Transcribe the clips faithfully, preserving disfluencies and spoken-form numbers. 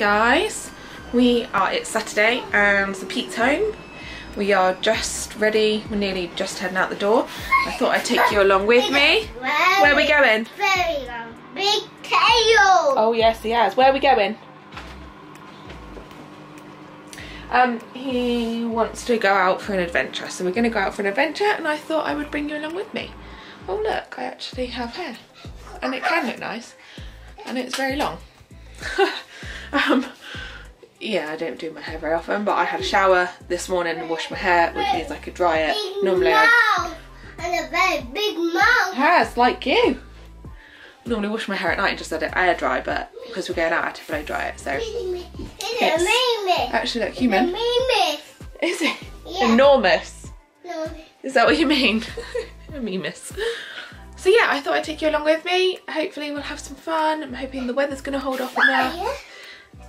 guys, we are, it's Saturday and so Pete's home. We are just ready, we're nearly just heading out the door. I thought I'd take you along with me. Very, where are we going? Very long. Big tail! Oh yes he has. Where are we going? Um, he wants to go out for an adventure, so we're going to go out for an adventure and I thought I would bring you along with me. Oh look, I actually have hair and it can look nice and it's very long. um, yeah, I don't do my hair very often, but I had a shower this morning and washed my hair, which means I could dry it. Big normally mouth. I... and a very big mouth. Yes, like you. Normally wash my hair at night and just let it air dry, but because we're going out I had to blow dry it, so it's actually look human. Is it? Yeah. Enormous. No. Is that what you mean? A memus. So yeah, I thought I'd take you along with me. Hopefully we'll have some fun. I'm hoping the weather's going to hold off now. Yeah.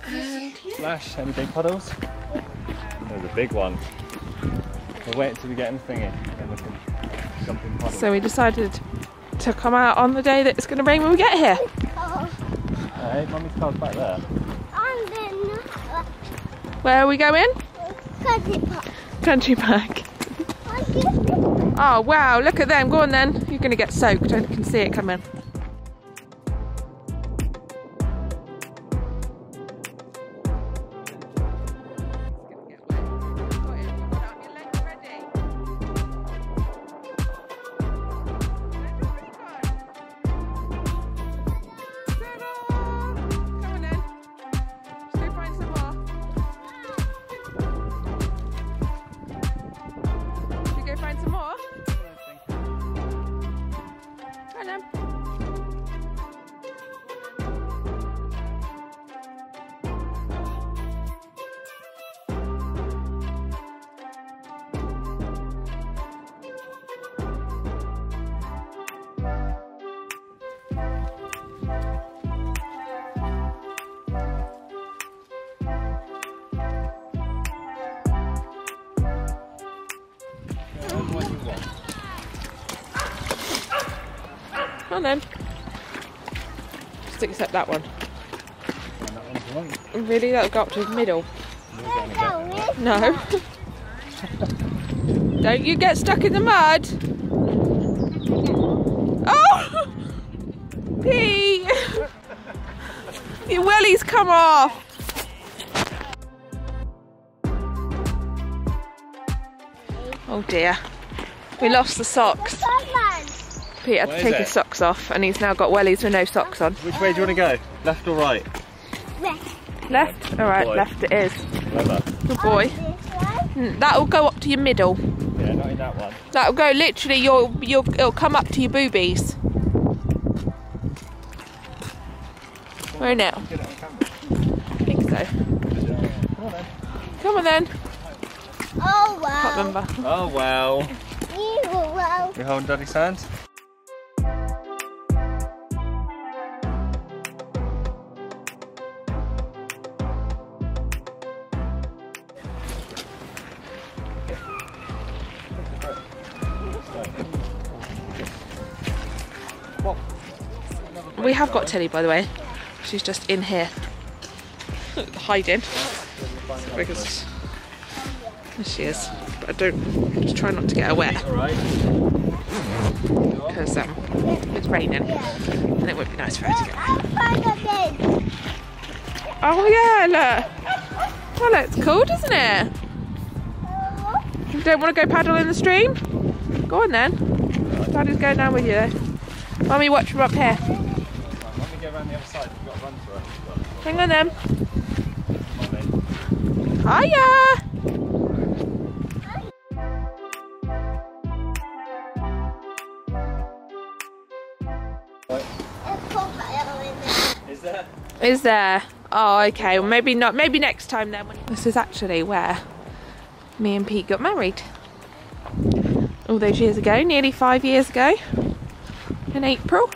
And yeah. Flash, any big puddles? There's a big one. We'll wait until we get in the thingy. Jumping puddles. So we decided to come out on the day that it's going to rain when we get here. Hey, Mummy's car's back there. I'm going. Where are we going? Country Park. Country Park. Oh wow, look at them. Go on then. You're going to get soaked. I can see it coming. Come on then. Just accept that one. That really? That'll go up to the middle. No. Don't you get stuck in the mud. Oh! Pee! Your wellies come off. Oh dear. We lost the socks. Pete had to take his socks off and he's now got wellies with no socks on. Which way do you want to go? Left or right? Left. Left? Alright, left it is. Good boy. That'll go up to your middle. Yeah, not in that one. That'll go literally, you'll, you'll, it'll come up to your boobies. Where now? I think so. Come on then. Oh wow. Can't remember. Oh wow. You're holding Daddy's hands? We have got Tilly, by the way. She's just in here, hiding. Because there she is. But I don't. Just try not to get her wet. Because um, it's raining, and it would be nice for her to get wet. Oh yeah, look. Well, it's cold, isn't it? You don't want to go paddle in the stream? Go on then. Daddy's going down with you. Mummy, watch from up here. Around the other side, you've got to run to it. Hang on then. Hiya! Is there? Is there? Oh, okay. Well, maybe not. Maybe next time then. This is actually where me and Pete got married. All those years ago, nearly five years ago, in April.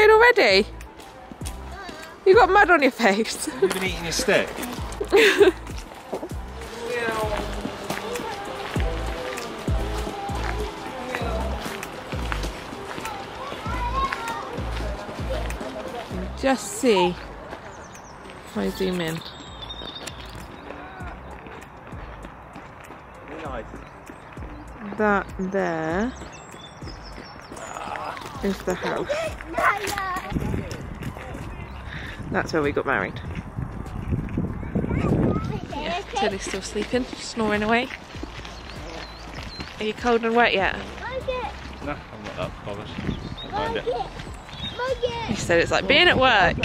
tired already? You got mud on your face. You've been eating your stick. Just see if I zoom in. That there is the house. That's where we got married. Yeah, Tilly's still sleeping, snoring away. Are you cold and wet yet? No, I'm not that bothered. I don't mind it. He said it's like being at work,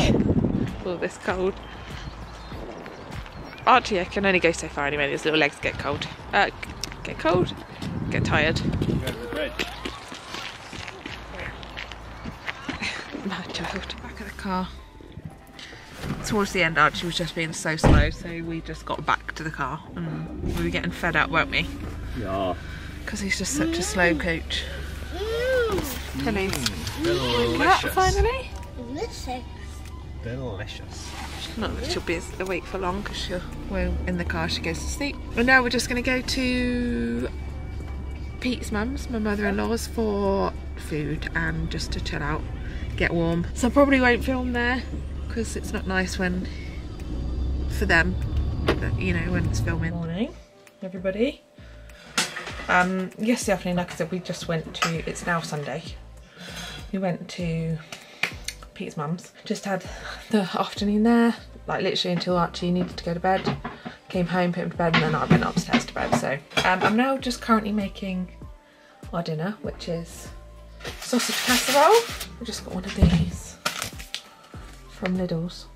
all this cold. Archie I can only go so far anyway, his little legs get cold. Uh, get cold? Get tired. Mad child. Back of the car. Towards the end Archie was just being so slow, so we just got back to the car and we were getting fed up, weren't we? Yeah. Because he's just such a slow coach. Tilly. Mm, cat finally. Delicious. Delicious. She's not she'll be awake for long because she'll well in the car she goes to sleep. And now we're just gonna go to Pete's mum's, my mother-in-law's, for food and just to chill out, get warm. So I probably won't film there because it's not nice when for them, you know, when it's filming. Morning, everybody. Um, yesterday afternoon, like I said, we just went to, it's now Sunday, we went to Pete's mum's, just had the afternoon there, like literally until Archie needed to go to bed, came home, put him to bed, and then I went upstairs to bed. So um, I'm now just currently making our dinner, which is sausage casserole. I just got one of these from Lidl's.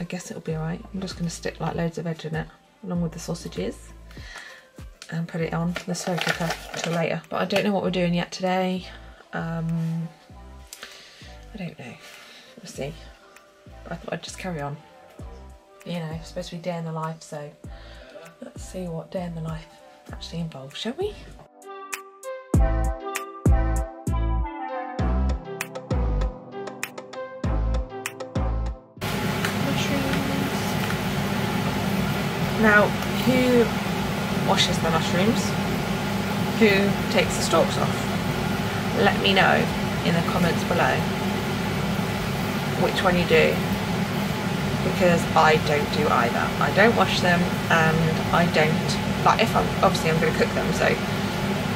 I guess it'll be alright. I'm just going to stick like loads of veg in it, along with the sausages, and put it on the slow cooker till later. But I don't know what we're doing yet today. Um, I don't know, we'll see. But I thought I'd just carry on. You know, it's supposed to be day in the life, so let's see what day in the life actually involves, shall we? Mushrooms. Now, who washes the mushrooms, who takes the stalks off? Let me know in the comments below which one you do, because I don't do either. I don't wash them, and I don't, like if I'm, obviously I'm going to cook them, so,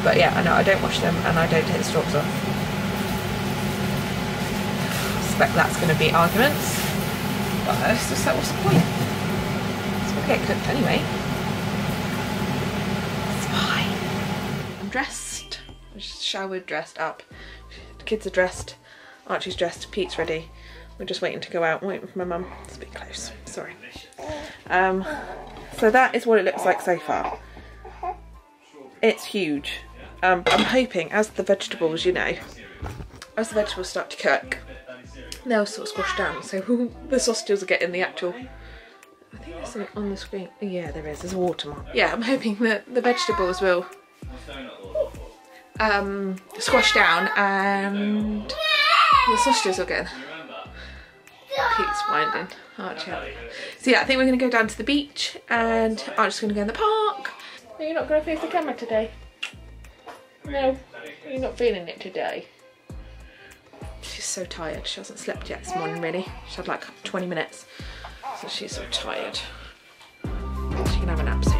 but yeah, I know I don't wash them and I don't take the stalks off. I suspect that's going to be arguments, but it's just like, what's the point? It's going to get cooked anyway. Dressed, I'm just showered, dressed up. The kids are dressed, Archie's dressed, Pete's ready. We're just waiting to go out. I'm waiting for my mum. It's a bit close, sorry. Um, so that is what it looks like so far. It's huge. Um, I'm hoping as the vegetables, you know, as the vegetables start to cook, they'll sort of squash down. So the sausages will get in the actual. I think there's something on the screen. Yeah, there is. There's a watermark. Yeah, I'm hoping that the vegetables will um squash down and the sausages will get in. Pete's winding Archie up. So yeah, I think we're gonna go down to the beach and I'm just gonna go in the park. No, you're not gonna face the camera today. No, you're not feeling it today. She's so tired, she hasn't slept yet this morning really. She had like twenty minutes, so she's so tired. She can have a nap soon.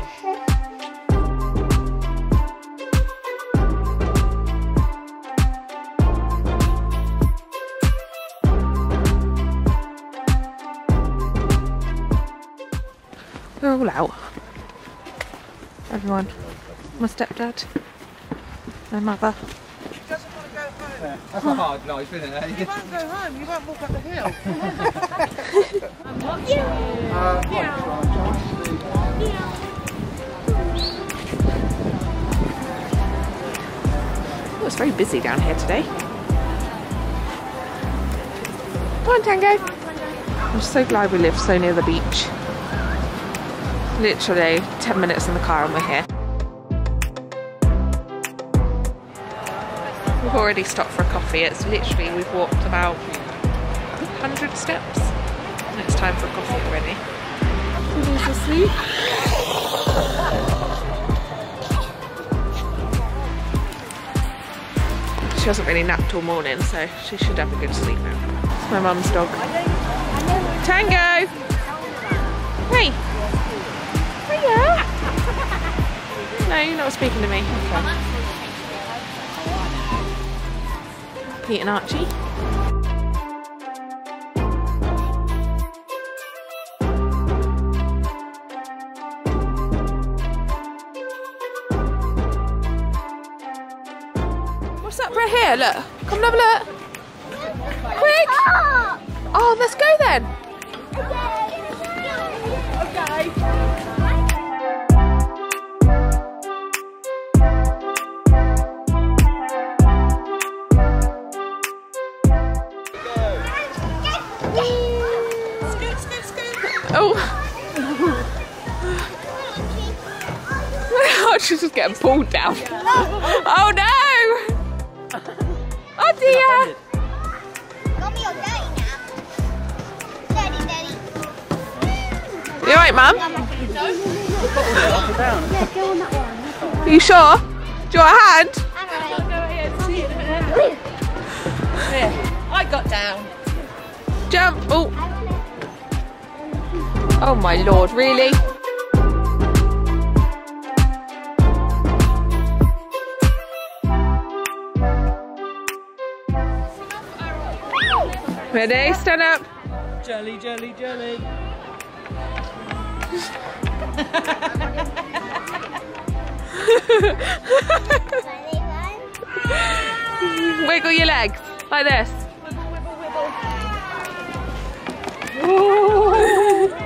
We're all out. Everyone. My stepdad. My mother. He doesn't want to go home. Yeah, that's a hard night, isn't it? You won't go home, you won't walk up the hill. I'm watching. Uh, yeah. Yeah. Oh, it's very busy down here today. Come on, Tango. I'm so glad we live so near the beach. Literally ten minutes in the car and we're here. We've already stopped for a coffee. It's literally, we've walked about one hundred steps, and it's time for coffee already. Two days of sleep. She hasn't really napped all morning, so she should have a good sleep now. It's my mum's dog. Tango! Hey! Hiya! No, you're not speaking to me. Okay. Pete and Archie. What's up right here? Look. Come and have a look. Quick! Oh, let's go then. Okay. Scoot, scoot, scoot. Oh. She's just getting pulled down. Oh no! Oh dear! You alright, Mum? Are you sure? Do you want a hand? I got down. Jump! Oh! Oh my lord, really? Ready? Stand up. Jelly, jelly, jelly. Wiggle your legs like this. Wiggle, wiggle, wiggle.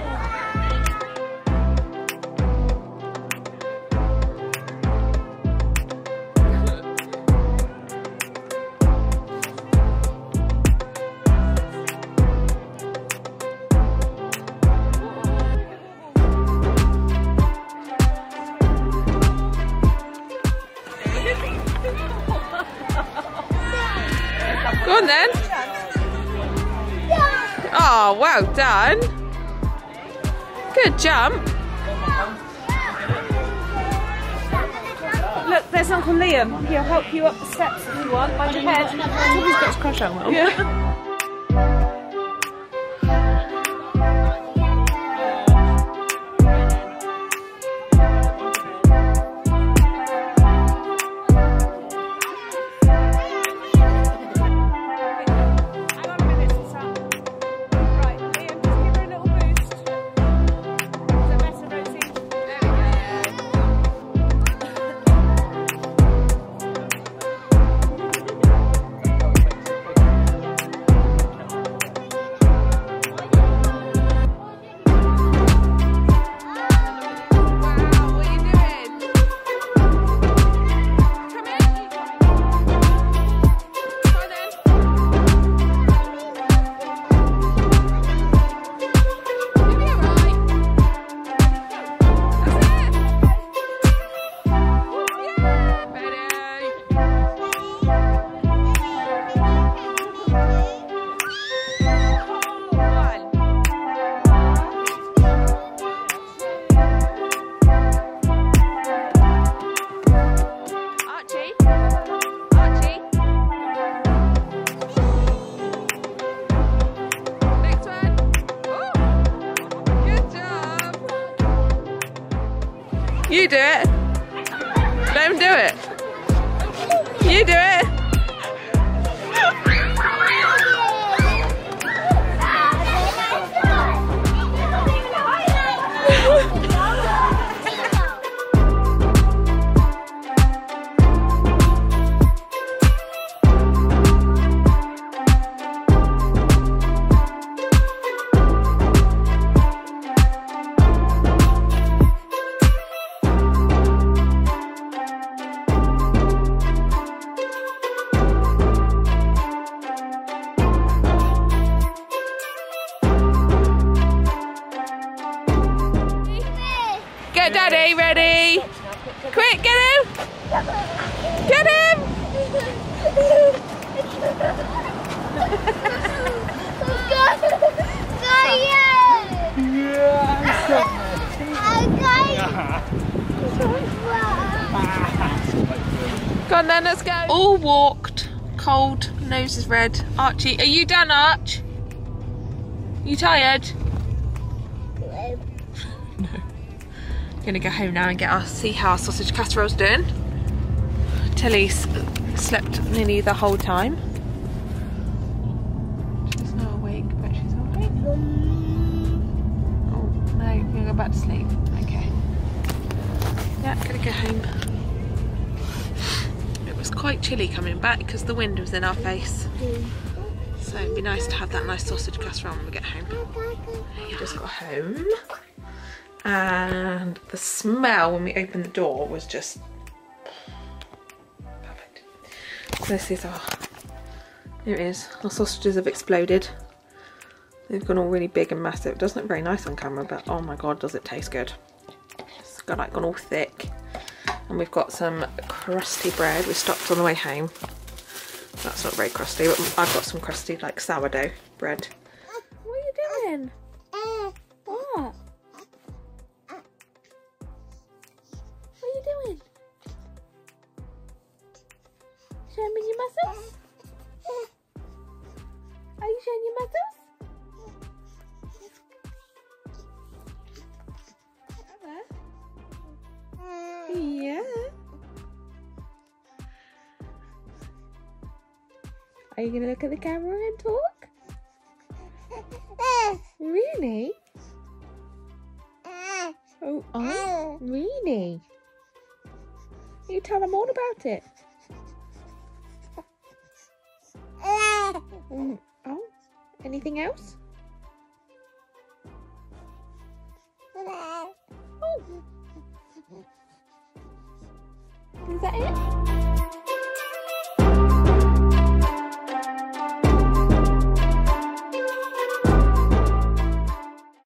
Go on then. Oh, well done. Good jump. Look, there's Uncle Liam. He'll help you up the steps if you want. Mind your head. Somebody's got his crush on Mum. Yeah. You do it. Let him do it. You do it. Daddy, ready? Quick, get him! Get him! Let's go! Go on then, let's go. All walked. Cold. Nose is red. Archie, are you done, Arch? You tired? No. No. I'm going to go home now and get our see how our sausage casserole's doing. Tilly slept nearly the whole time. She's not awake, but she's alright. Oh, no, you're going to go back to sleep. Okay. Yeah, I'm going to go home. It was quite chilly coming back because the wind was in our face. So it'd be nice to have that nice sausage casserole when we get home. We just got home and the smell when we opened the door was just perfect. So this is our, here it is, our sausages have exploded. They've gone all really big and massive. It doesn't look very nice on camera, but oh my God, does it taste good. It's got like gone all thick. And we've got some crusty bread. We stopped on the way home. That's not very crusty, but I've got some crusty like sourdough bread. What are you doing? What? What are you doing? Showing me your muscles? Are you showing your muscles? Yeah. Are you gonna look at the camera and talk? Really? Oh, oh, really? You tell them all about it. Oh, oh. Anything else? Oh. Is that it?